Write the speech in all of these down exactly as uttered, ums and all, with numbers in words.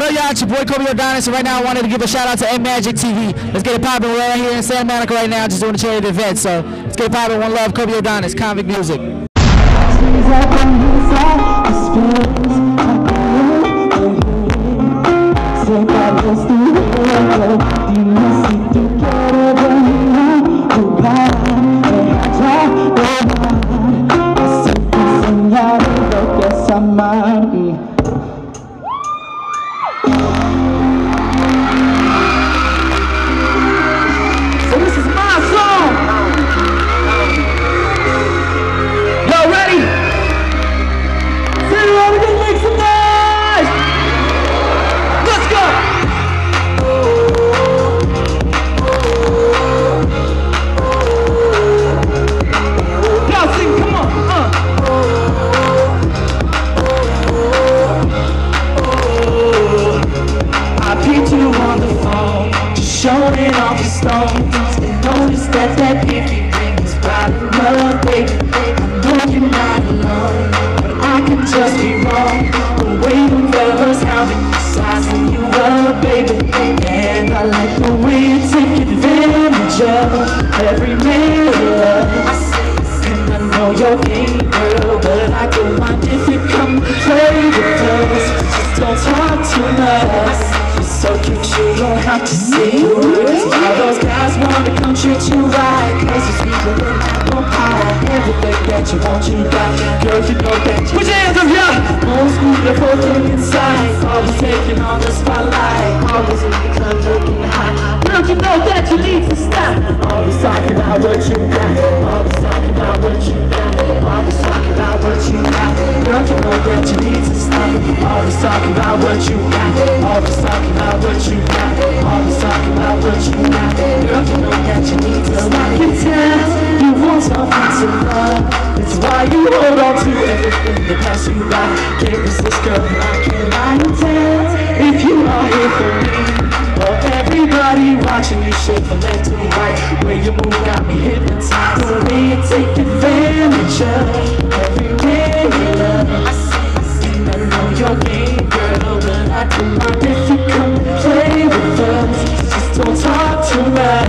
What up, y'all? It's your boy Colby O'Donis, and right now I wanted to give a shout out to Ed Magik T V. Let's get it poppin'. We're right here in Santa Monica right now, just doing a charity event. So let's get it poppin'. One love, Colby O'Donis, Convict Music. Showing off the stones, and notice that that icky thing is right. Love, baby, I know you're not alone, but I can just be wrong. The way you love us, how it sizing you up, baby, and I like the way you take advantage of every minute of love. And I know you're mean, girl, but I don't mind if you come play with us. Just don't talk too much. So cute, you don't have to see. All those guys want to come treat you right, cause it's sweeter than apple pie. Everything that you want, you got. Girl, you know that you. Put your hands up, yeah! Most beautiful thing inside, always taking on the spotlight, always in the club looking hot. Girl, you know that you need to stop. Always talking about what you got, always talking about what you got, always talking about what you got. Girl, you know that you need to stop. Always talking about what you got, always talking about what you got, always talking about what you got. Girl, you know that you need to stop. I can tell you want something to love. That's why you hold on to everything that pass you by. Can't resist, girl, I can't lie and tell if you are here for me. Well, everybody watching you shake from left to right. When you move, got me hypnotized. The way you take advantage of every day you love. And I know your game, girl, but I don't mind if you come and play with us. Just don't talk too much.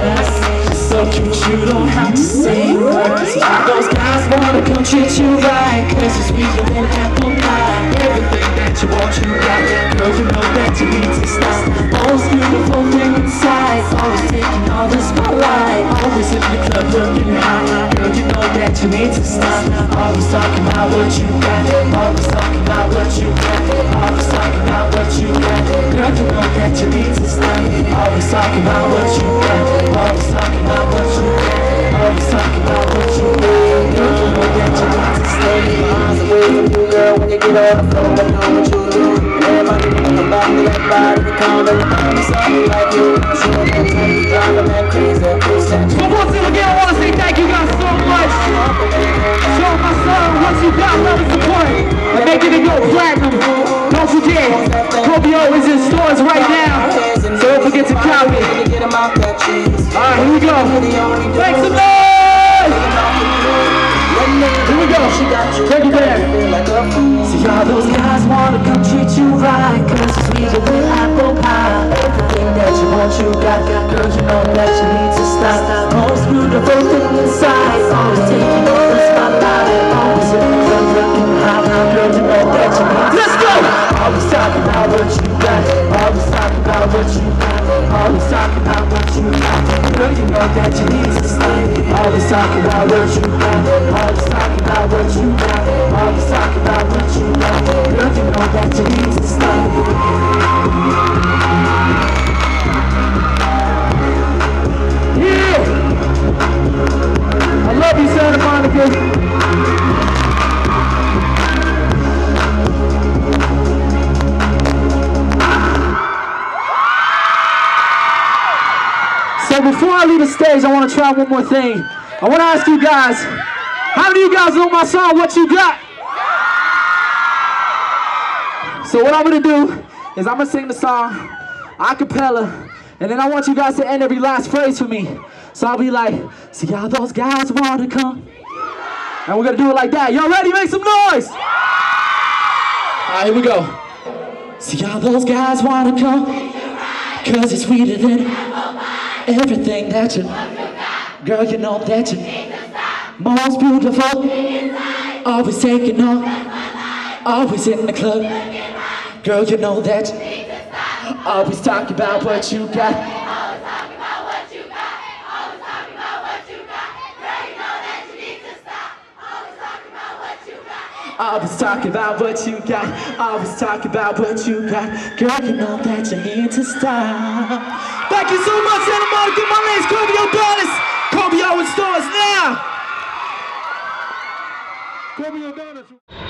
It's so cute, you don't have to say words. Those guys wanna come treat you right, cause it's sweeter than apple pie. Everything that you want, you got. Girl, you know that you need to stop. Most beautiful thing inside, always taking all the spotlight, always in the club looking hot. Girl, you know that you need to stop. Always talking about what you got, always talking about what you got, always talking about what you got. Girl, you know that you need to stop. Always talking about what you got, always talking about what you got, always talking about what you got. Girl, you know that you need to stay. Honest with you, girl, when you get on the phone, I know what you do. Everybody call them, I'm sorry like you. Sure that you drive them that crazy. Well, once again, I want to say thank you guys so much. Show my son what you got, love and support, and make it to go platinum. Don't forget, Colby O is in stores right now, so don't forget to copy. Alright, here we go. Make some noise! Here we go. Take it there. See how those guys want to come treat you right, cause it's sweeter than apple pie. Everything that you want, you got. Girl, you know that you need to stop. Most beautiful thing inside, always taking off the spotlight, always in the club looking hot. Girl, you know that you need to. Let's go! Always talking about what you got, always talking about what you got, always talking about what you got. Girl, you know that you need to stop. Always talking about what you got, always talking about what you got, always talking about what you got. Girl, you know that you need to stop. Yeah! I love you, Santa Monica. So before I leave the stage, I want to try one more thing. I want to ask you guys, how many of you guys know my song, What You Got? So what I'm going to do is I'm going to sing the song a cappella, and then I want you guys to end every last phrase for me. So I'll be like, see how those guys wanna come. And we're gonna do it like that. Y'all ready? Make some noise! All right, here we go. See all those guys wanna come, cause it's sweeter than everything that you, girl, you know that you most beautiful, always taking on, always in the club, girl, you know that you always talking about what you got. Always talk about what you got, always talk about what you got, girl, you know that you need to stop. Thank you so much, Santa Monica. My name's Colby O'Donis. Colby always stars now. Colby O'Donis.